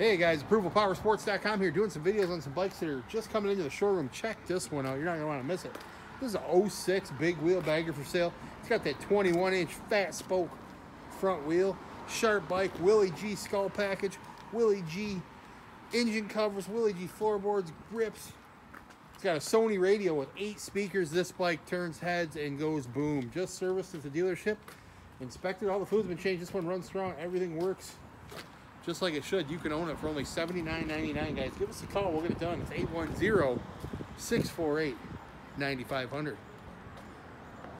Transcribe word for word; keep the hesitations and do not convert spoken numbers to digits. Hey guys, Approval Power Sports dot com here, doing some videos on some bikes that are just coming into the showroom. Check this one out. You're not going to want to miss it. This is an oh six big wheel bagger for sale. It's got that twenty-one inch fat spoke front wheel. Sharp bike, Willie G skull package, Willie G engine covers, Willie G floorboards, grips. It's got a Sony radio with eight speakers. This bike turns heads and goes boom. Just serviced at the dealership. Inspected. All the fluid's been changed. This one runs strong. Everything works just like it should. You can own it for only seventy-nine ninety-nine, guys. Give us a call. We'll get it done. It's eight one zero, six four eight, nine five hundred.